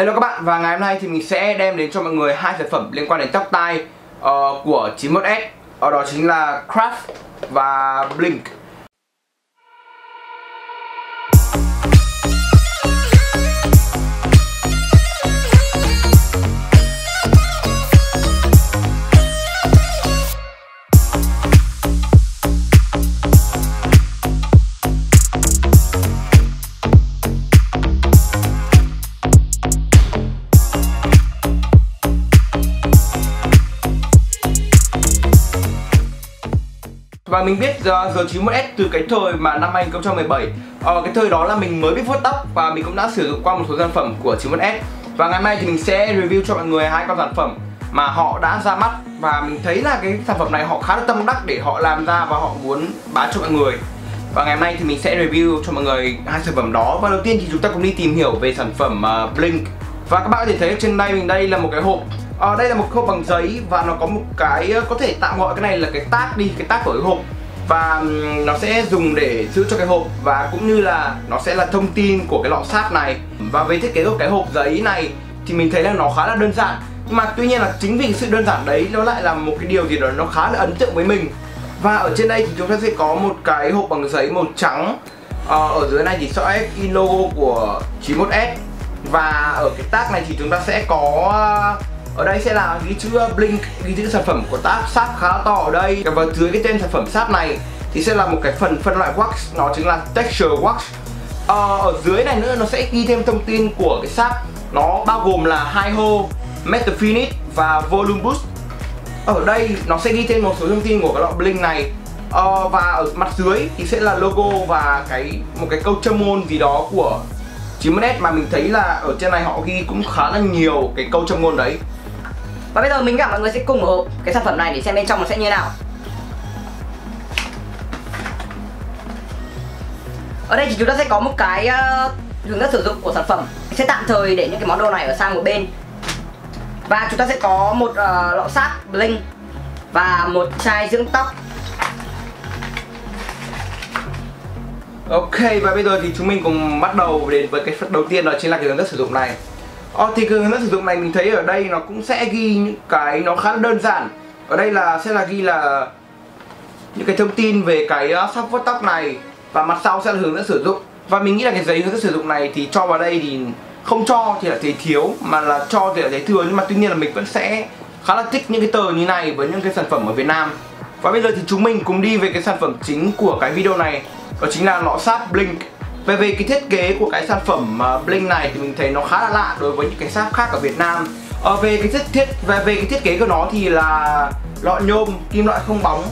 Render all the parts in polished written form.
Hello các bạn, và ngày hôm nay thì mình sẽ đem đến cho mọi người hai sản phẩm liên quan đến tóc tai của 91S. Đó chính là Craft và Blink. Và mình biết giờ 91S từ cái thời mà năm 2017. Cái thời đó là mình mới biết vuốt tóc và mình cũng đã sử dụng qua một số sản phẩm của 91S. Và ngày mai thì mình sẽ review cho mọi người hai con sản phẩm mà họ đã ra mắt, và mình thấy là cái sản phẩm này họ khá là tâm đắc để họ làm ra và họ muốn bán cho mọi người. Và ngày hôm nay thì mình sẽ review cho mọi người hai sản phẩm đó. Và đầu tiên thì chúng ta cùng đi tìm hiểu về sản phẩm Blink. Và các bạn có thể thấy trên tay mình đây là một cái hộp. Đây là một hộp bằng giấy và nó có một cái, có thể tạm gọi cái này là cái tag đi, cái tag của cái hộp. Và nó sẽ dùng để giữ cho cái hộp, và cũng như là nó sẽ là thông tin của cái lọ sáp này. Và về thiết kế của cái hộp giấy này thì mình thấy là nó khá là đơn giản. Nhưng mà tuy nhiên là chính vì sự đơn giản đấy nó lại là một cái điều gì đó nó khá là ấn tượng với mình. Và ở trên đây thì chúng ta sẽ có một cái hộp bằng giấy màu trắng. Ở dưới này thì sẽ in logo của 91S. Và ở cái tag này thì chúng ta sẽ có, ở đây sẽ là ghi chữ Blink, ghi chữ sản phẩm của tag sáp khá to ở đây. Và dưới cái tên sản phẩm sáp này thì sẽ là một cái phần phân loại wax, nó chính là texture wax. Ở dưới này nữa nó sẽ ghi thêm thông tin của cái sáp, nó bao gồm là high hole, metal finish và volume boost. Ở đây nó sẽ ghi thêm một số thông tin của cái lọ Blink này. Và ở mặt dưới thì sẽ là logo và một cái câu châm ngôn gì đó của 91S, mà mình thấy là ở trên này họ ghi cũng khá là nhiều cái câu châm ngôn đấy. Và bây giờ mình gặp mọi người sẽ cùng mở cái sản phẩm này để xem bên trong nó sẽ như thế nào. Ở đây thì chúng ta sẽ có một cái hướng dẫn sử dụng của sản phẩm. Mình sẽ tạm thời để những cái món đồ này ở sang một bên. Và chúng ta sẽ có một lọ sáp Blink và một chai dưỡng tóc. Ok, và bây giờ thì chúng mình cùng bắt đầu đến với cái phần đầu tiên, đó chính là cái hướng dẫn sử dụng này. Thì cái hướng dẫn sử dụng này mình thấy ở đây nó cũng sẽ ghi những cái nó khá là đơn giản. Ở đây là sẽ là ghi là những cái thông tin về cái sáp vuốt tóc này, và mặt sau sẽ là hướng dẫn sử dụng. Và mình nghĩ là cái giấy hướng dẫn sử dụng này thì cho vào đây thì không cho thì là thấy thiếu, mà là cho thì là thấy thừa. Nhưng mà tuy nhiên là mình vẫn sẽ khá là thích những cái tờ như này với những cái sản phẩm ở Việt Nam. Và bây giờ thì chúng mình cùng đi về cái sản phẩm chính của cái video này, đó chính là lọ sáp Blink. Về cái thiết kế của cái sản phẩm Blink này thì mình thấy nó khá là lạ đối với những cái sáp khác ở Việt Nam. Về cái thiết kế của nó thì là lọ nhôm, kim loại không bóng,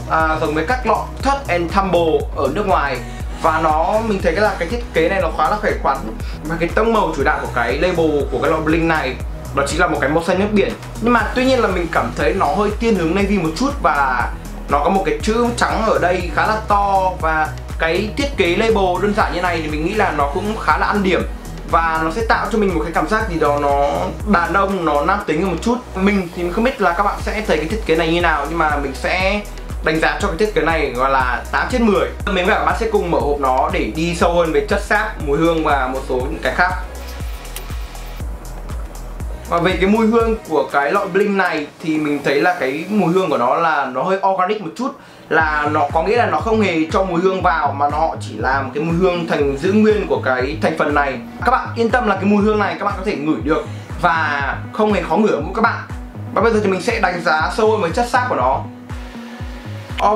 giống với các lọ Thud and Tumble ở nước ngoài. Và mình thấy cái thiết kế này nó khá là khỏe khoắn. Và cái tông màu chủ đạo của cái label của cái lọ Blink này đó chính là một cái màu xanh nước biển. Nhưng mà tuy nhiên là mình cảm thấy nó hơi thiên hướng navy một chút, và nó có một cái chữ trắng ở đây khá là to. Và cái thiết kế label đơn giản như này thì mình nghĩ là nó cũng khá là ăn điểm, và nó sẽ tạo cho mình một cái cảm giác gì đó nó đàn ông, nó nam tính hơn một chút. Mình thì mình không biết là các bạn sẽ thấy cái thiết kế này như nào, nhưng mà mình sẽ đánh giá cho cái thiết kế này gọi là 8/10. Mình và các bạn sẽ cùng mở hộp nó để đi sâu hơn về chất sáp, mùi hương và một số những cái khác. Và về cái mùi hương của cái lọ Blink này thì mình thấy là cái mùi hương của nó là nó hơi organic một chút, là nó có nghĩa là nó không hề cho mùi hương vào, mà họ chỉ làm cái mùi hương giữ nguyên của cái thành phần này. Các bạn yên tâm là cái mùi hương này các bạn có thể ngửi được và không hề khó ngửi ở mũi các bạn. Và bây giờ thì mình sẽ đánh giá sâu hơn với chất sáp của nó.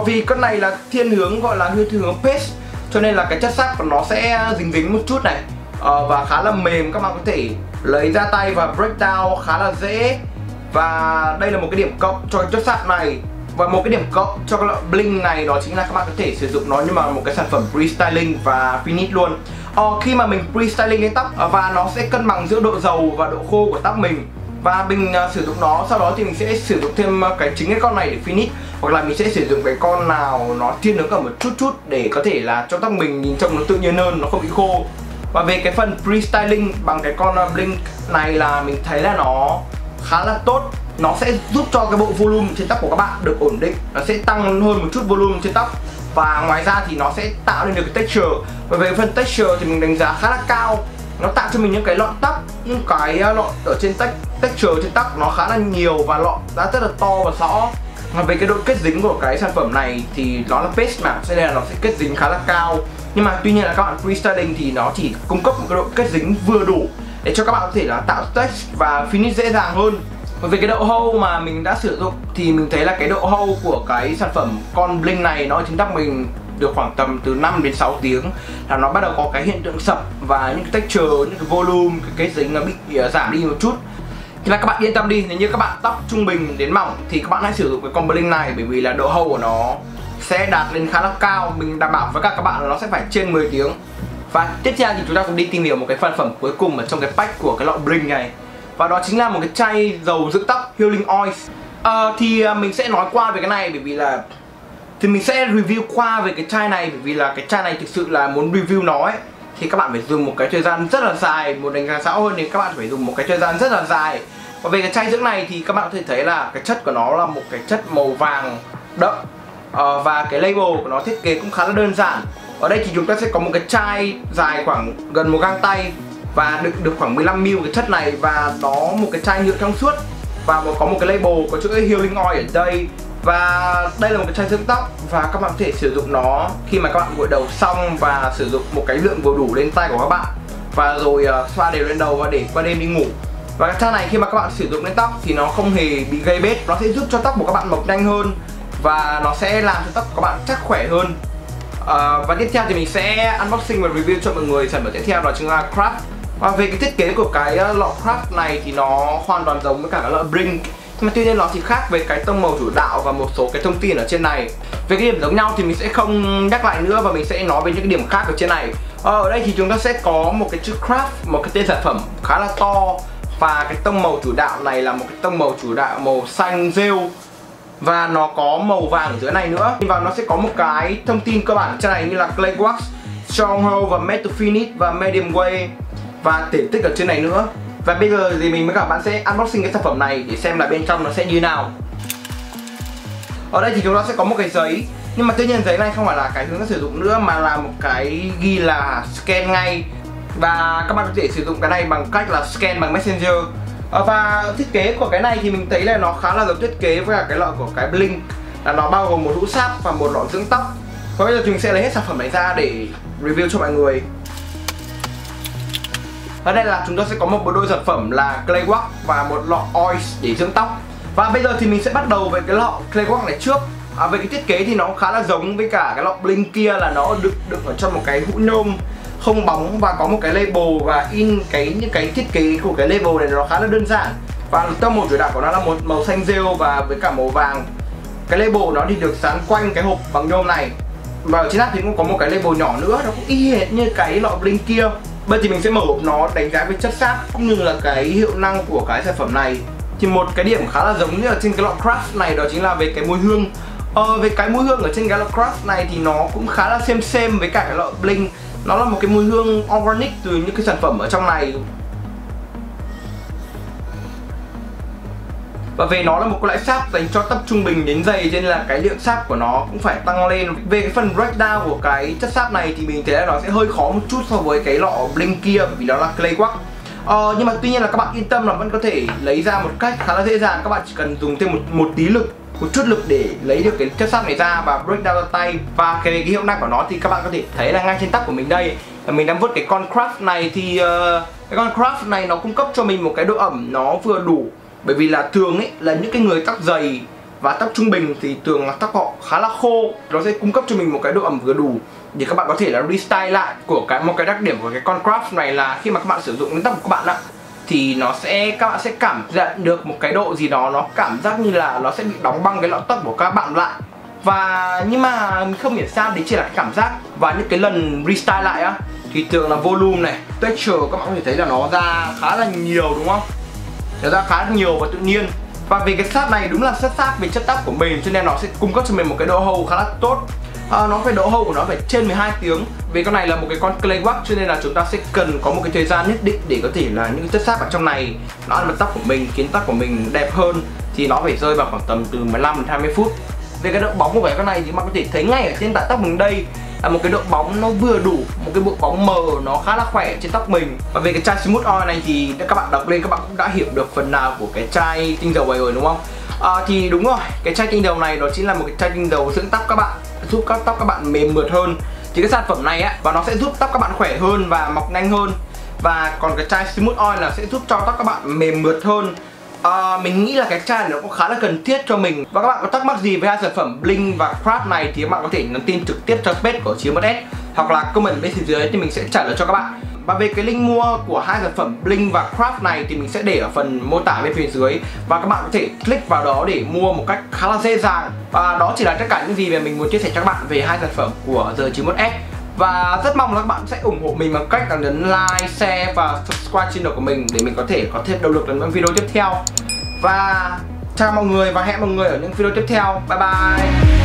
Vì con này là thiên hướng gọi là thiên hướng paste, cho nên là cái chất sáp của nó sẽ dính một chút này, và khá là mềm, các bạn có thể lấy ra tay và break down khá là dễ. Và đây là một cái điểm cộng cho chất sáp này. Và một cái điểm cộng cho cái lọ Blink này đó chính là các bạn có thể sử dụng nó như mà một cái sản phẩm pre-styling và finish luôn. Khi mà mình pre-styling lên tóc, và nó sẽ cân bằng giữa độ dầu và độ khô của tóc mình. Và mình sử dụng nó, sau đó thì mình sẽ sử dụng thêm chính cái con này để finish. Hoặc là mình sẽ sử dụng cái con nào nó thiên hướng cả một chút để có thể là cho tóc mình nhìn trông nó tự nhiên hơn, nó không bị khô. Và về cái phần pre-styling bằng cái con Blink này là mình thấy là nó khá là tốt. Nó sẽ giúp cho cái bộ volume trên tóc của các bạn được ổn định, nó sẽ tăng hơn một chút volume trên tóc. Và ngoài ra thì nó sẽ tạo nên được cái texture. Và về phần texture thì mình đánh giá khá là cao. nó tạo cho mình những cái lọn tóc, những cái lọn ở trên texture trên tóc nó khá là nhiều và lọn đã rất là to và rõ. Và về cái độ kết dính của cái sản phẩm này thì nó là paste mà, cho nên là nó sẽ kết dính khá là cao. Nhưng mà tuy nhiên là các bạn pre-styling thì nó chỉ cung cấp một cái độ kết dính vừa đủ để cho các bạn có thể là tạo text và finish dễ dàng hơn. Còn về cái độ hâu mà mình đã sử dụng thì mình thấy là cái độ hâu của cái sản phẩm con Blink này nó chính tắc mình được khoảng tầm từ 5 đến 6 tiếng là nó bắt đầu có cái hiện tượng sập và những cái texture, những cái volume, cái kết dính nó bị giảm đi một chút. Thì là các bạn yên tâm đi, nếu như các bạn tóc trung bình đến mỏng thì các bạn hãy sử dụng cái con Blink này, bởi vì là độ hâu của nó sẽ đạt lên khá là cao. Mình đảm bảo với các bạn là nó sẽ phải trên 10 tiếng. Và tiếp theo thì chúng ta cũng đi tìm hiểu một cái sản phẩm cuối cùng ở trong cái pack của cái lọ Blink này, và đó chính là một cái chai dầu dưỡng tóc Healing Oil. Thì mình sẽ nói qua về cái này bởi vì là thì mình sẽ review qua về cái chai này, bởi vì là cái chai này thực sự là muốn review nó ấy thì các bạn phải dùng một cái thời gian rất là dài, một đánh giá xã hội thì các bạn phải dùng một cái thời gian rất là dài. Và về cái chai dưỡng này thì các bạn có thể thấy là cái chất của nó là một cái chất màu vàng đậm, và cái label của nó thiết kế cũng khá là đơn giản. Ở đây thì chúng ta sẽ có một cái chai dài khoảng gần một gang tay và đựng được khoảng 15ml cái chất này, và nó một cái chai nhựa trong suốt và có một cái label có chữ Healing Oil ở đây. Và đây là một cái chai dưỡng tóc và các bạn có thể sử dụng nó khi mà các bạn gội đầu xong và sử dụng một cái lượng vừa đủ lên tay của các bạn và rồi xoa đều lên đầu và để qua đêm đi ngủ. Và cái chai này khi mà các bạn sử dụng lên tóc thì nó không hề bị gây bết, nó sẽ giúp cho tóc của các bạn mọc nhanh hơn và nó sẽ làm cho tóc của các bạn chắc khỏe hơn. Và tiếp theo thì mình sẽ unboxing và review cho mọi người sản phẩm tiếp theo, đó chính là Craft. Và về cái thiết kế của cái lọ Craft này thì nó hoàn toàn giống với cả cái lọ Blink, nhưng mà tuy nhiên nó thì khác về cái tông màu chủ đạo và một số cái thông tin ở trên này. Về cái điểm giống nhau thì mình sẽ không nhắc lại nữa và mình sẽ nói về những cái điểm khác ở trên này. Ở đây thì chúng ta sẽ có một cái chữ Craft, một cái tên sản phẩm khá là to, và cái tông màu chủ đạo này là một cái tông màu chủ đạo màu xanh rêu và nó có màu vàng ở dưới này nữa. Và nó sẽ có một cái thông tin cơ bản ở trên này như là clay wax, stronghold và made to finish và medium way và thể tích ở trên này nữa. Và bây giờ thì mình với các bạn sẽ unboxing cái sản phẩm này để xem là bên trong nó sẽ như nào. Ở đây thì chúng ta sẽ có một cái giấy, nhưng mà tuy nhiên giấy này không phải là cái hướng dẫn sử dụng nữa mà là một cái ghi là scan ngay. Và các bạn có thể sử dụng cái này bằng cách là scan bằng Messenger. Và thiết kế của cái này thì mình thấy là nó khá là giống thiết kế với cả cái lọ của cái Blink, là nó bao gồm một hũ sáp và một lọ dưỡng tóc. Và bây giờ chúng sẽ lấy hết sản phẩm này ra để review cho mọi người. Ở đây là chúng ta sẽ có một bộ đôi sản phẩm là clay wax và một lọ oil để dưỡng tóc. Và bây giờ thì mình sẽ bắt đầu với cái lọ clay wax này trước. Về cái thiết kế thì nó khá là giống với cả cái lọ Blink kia, là nó đựng ở trong một cái hũ nhôm không bóng và có một cái label và in cái những cái thiết kế của cái label này nó khá là đơn giản. Và tông màu chủ đạo của nó là một màu xanh rêu và với cả màu vàng. Cái label nó thì được dán quanh cái hộp bằng nhôm này. Và ở trên nắp thì cũng có một cái label nhỏ nữa, nó cũng y hệt như cái lọ Blink kia. Bây giờ thì mình sẽ mở hộp nó, đánh giá về chất sáp cũng như là cái hiệu năng của cái sản phẩm này. Thì một cái điểm khá là giống như ở trên cái lọ Craft này đó chính là về cái mùi hương. Về cái mùi hương ở trên cái lọ Craft này thì nó cũng khá là xem với cả cái lọ Blink. Nó là một cái mùi hương organic từ những cái sản phẩm ở trong này. Và về nó là một cái loại sáp dành cho tóc trung bình đến dày, nên là cái lượng sáp của nó cũng phải tăng lên. Về cái phần breakdown của cái chất sáp này thì mình thấy là nó sẽ hơi khó một chút so với cái lọ Blink kia, vì đó là clay wax. Nhưng mà tuy nhiên là các bạn yên tâm là vẫn có thể lấy ra một cách khá là dễ dàng. Các bạn chỉ cần dùng thêm một chút lực để lấy được cái chất sáp này ra và breakdown ra tay. Và cái hiệu năng của nó thì các bạn có thể thấy là ngay trên tóc của mình đây. Mình đang vuốt cái con Craft này thì cái con Craft này nó cung cấp cho mình một cái độ ẩm nó vừa đủ. Bởi vì là thường ấy là những cái người tóc dày và tóc trung bình thì thường là tóc họ khá là khô. Nó sẽ cung cấp cho mình một cái độ ẩm vừa đủ để các bạn có thể là restyle lại. Của cái một cái đặc điểm của cái con Craft này là khi mà các bạn sử dụng đến tóc của các bạn ạ, thì nó sẽ các bạn sẽ cảm nhận được một cái độ gì đó, nó cảm giác như là nó sẽ bị đóng băng cái lọn tóc của các bạn lại. Và nhưng mà mình không hiểu sao đấy chỉ là cái cảm giác. Và những cái lần restyle lại á thì thường là volume này, texture các bạn có thể thấy là nó ra khá là nhiều đúng không? Nó ra khá là nhiều và tự nhiên. Và về cái sáp này đúng là sáp về chất tóc của mình, cho nên nó sẽ cung cấp cho mình một cái độ hâu khá là tốt. Nó phải độ hâu của nó phải trên 12 tiếng. Vì con này là một cái con clay wax, cho nên là chúng ta sẽ cần có một cái thời gian nhất định để có thể là những chất sáp ở trong này nó ăn vào tóc của mình, khiến tóc của mình đẹp hơn. Thì nó phải rơi vào khoảng tầm từ 15 đến 20 phút. Về cái độ bóng của cái con này thì các bạn có thể thấy ngay ở trên tại tóc mình đây. là một cái độ bóng nó vừa đủ, một cái bộ bóng mờ nó khá là khỏe trên tóc mình. Và về cái chai Smooth Oil này thì các bạn đọc lên các bạn cũng đã hiểu được phần nào của cái chai tinh dầu này rồi đúng không? Thì đúng rồi, cái chai tinh dầu này nó chính là một cái chai tinh dầu dưỡng tóc các bạn, giúp các tóc các bạn mềm mượt hơn. Thì cái sản phẩm này á, và nó sẽ giúp tóc các bạn khỏe hơn và mọc nhanh hơn. Và còn cái chai Smooth Oil là sẽ giúp cho tóc các bạn mềm mượt hơn. Mình nghĩ là cái chai này nó cũng khá là cần thiết cho mình. Và các bạn có thắc mắc gì về hai sản phẩm Blink và Craft này thì các bạn có thể nhắn tin trực tiếp cho page của 91S hoặc là comment bên dưới thì mình sẽ trả lời cho các bạn. Và về cái link mua của hai sản phẩm Blink và Craft này thì mình sẽ để ở phần mô tả bên phía dưới, và các bạn có thể click vào đó để mua một cách khá là dễ dàng. Và đó chỉ là tất cả những gì mà mình muốn chia sẻ cho các bạn về hai sản phẩm của The91s. Và rất mong là các bạn sẽ ủng hộ mình bằng cách là nhấn like, share và subscribe channel của mình để mình có thể có thêm động lực làm những video tiếp theo. Và chào mọi người và hẹn mọi người ở những video tiếp theo. Bye bye.